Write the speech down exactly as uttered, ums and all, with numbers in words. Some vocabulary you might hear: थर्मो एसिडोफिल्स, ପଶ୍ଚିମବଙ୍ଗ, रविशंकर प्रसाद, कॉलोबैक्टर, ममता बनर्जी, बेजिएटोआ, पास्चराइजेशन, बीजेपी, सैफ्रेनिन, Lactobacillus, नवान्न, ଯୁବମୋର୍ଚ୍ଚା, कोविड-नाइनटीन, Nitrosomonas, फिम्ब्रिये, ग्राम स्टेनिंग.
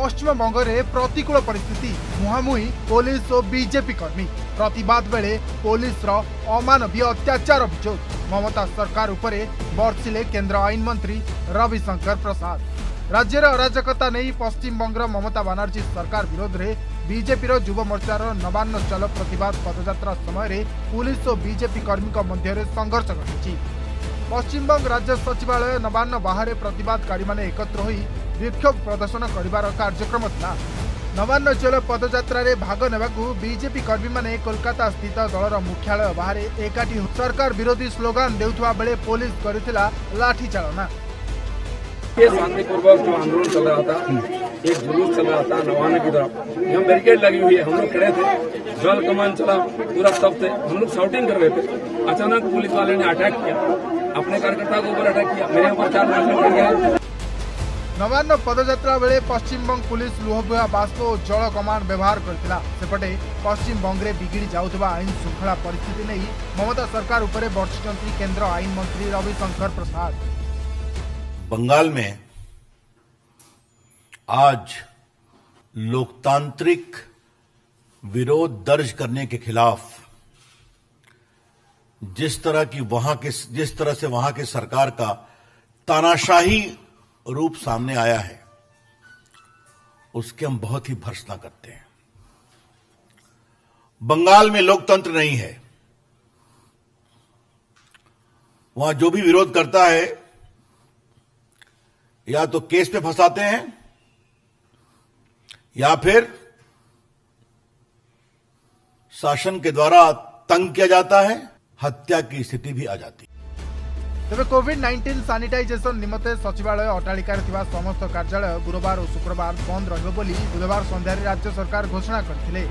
पश्चिमबंगे प्रतिकूल परिस्थिति मुहांमुही पुलिस और बीजेपी कर्मी प्रतिवाद बेले पुलिस अमानवीय अत्याचार अभियोग ममता सरकार उपरे बर्षिले केंद्र आईन मंत्री रविशंकर प्रसाद। राज्यर अराजकता नहीं पश्चिमबंगर ममता बनर्जी सरकार विरोध में बीजेपी युवा मोर्चार नवान्न चलो प्रतिवाद पदयात्रा समय पुलिस और बीजेपी कर्मी मध्य संघर्ष घटी। पश्चिमबंग राज्य सचिवालय नवान्न बाहर प्रतिवादकारी माने एकत्र होई विक्षोभ प्रदर्शन करार कार्यक्रम था। नवान्न चलो पदयात्रा रे भाग नेबाकू बीजेपी कर्मी माने कोलकाता स्थित दलर मुख्यालय बाहर एकाठी सरकार विरोधी स्लोगान देउथवा बेले पुलिस करथिला लाठी चालना। ये शांतिपूर्वक जो आंदोलन चल रहा था, एक जुलूस चल रहा था नवान्न की तरफ, यहाँ बैरिकेड लगी हुई है, हम लोग खड़े थे, जल कमान चला पूरा, सब थे, हम लोग शाउटिंग कर रहे थे। अचानक पुलिस वाले ने अटैक किया, अपने कार्यकर्ता को ऊपर अटैक किया, मेरे ऊपर चार मार्च कर गया। नवान्न पदयात्रा बेले पश्चिमबंग पुलिस लुहबुहा बास्प और जल कमान व्यवहार करथिला। सेपटे पश्चिमबंग रे बिगिड़ी जाउथबा आईन श्रृंखला परिस्थिति नहीं ममता सरकार उपरे बर्षिचंती केंद्र आईन मंत्री रविशंकर प्रसाद। बंगाल में आज लोकतांत्रिक विरोध दर्ज करने के खिलाफ जिस तरह की वहां के जिस तरह से वहां के सरकार का तानाशाही रूप सामने आया है, उसके हम बहुत ही भर्त्सना करते हैं। बंगाल में लोकतंत्र नहीं है, वहां जो भी विरोध करता है या तो केस में फंसाते हैं या फिर शासन के द्वारा तंग किया जाता है, हत्या की स्थिति भी आ जाती। तेज कोविड-नाइनटीन सानिटाइजेशन निमते सचिवालय अट्टालिकार समस्त कार्यालय गुरुवार और शुक्रवार बंद रहिबो बोली बुधवार संध्यारे राज्य सरकार घोषणा करथिले।